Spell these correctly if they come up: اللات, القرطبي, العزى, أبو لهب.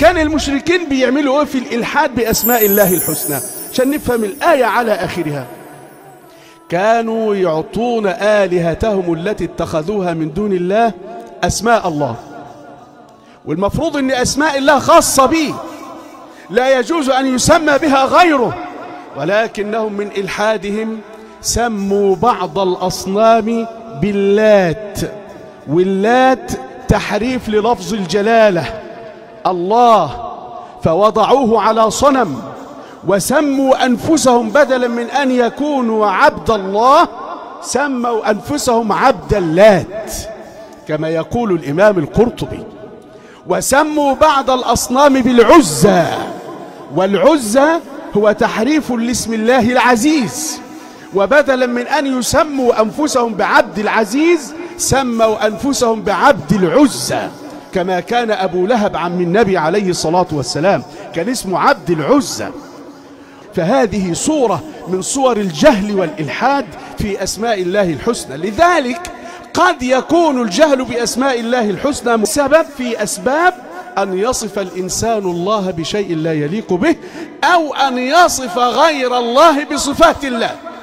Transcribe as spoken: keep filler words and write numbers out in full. كان المشركين بيعملوا ايه في الالحاد باسماء الله الحسنى عشان نفهم الايه على اخرها. كانوا يعطون الهتهم التي اتخذوها من دون الله اسماء الله، والمفروض ان اسماء الله خاصه به لا يجوز ان يسمى بها غيره، ولكنهم من الحادهم سموا بعض الاصنام باللات، واللات تحريف للفظ الجلاله الله، فوضعوه على صنم وسموا أنفسهم بدلا من أن يكونوا عبد الله سموا أنفسهم عبد اللات كما يقول الإمام القرطبي. وسموا بعض الأصنام بالعزى، والعزى هو تحريف لاسم الله العزيز، وبدلا من أن يسموا أنفسهم بعبد العزيز سموا أنفسهم بعبد العزى كما كان أبو لهب عم النبي عليه الصلاة والسلام كان اسمه عبد العزى. فهذه صورة من صور الجهل والإلحاد في أسماء الله الحسنى. لذلك قد يكون الجهل بأسماء الله الحسنى سبب في أسباب أن يصف الإنسان الله بشيء لا يليق به، أو أن يصف غير الله بصفات الله.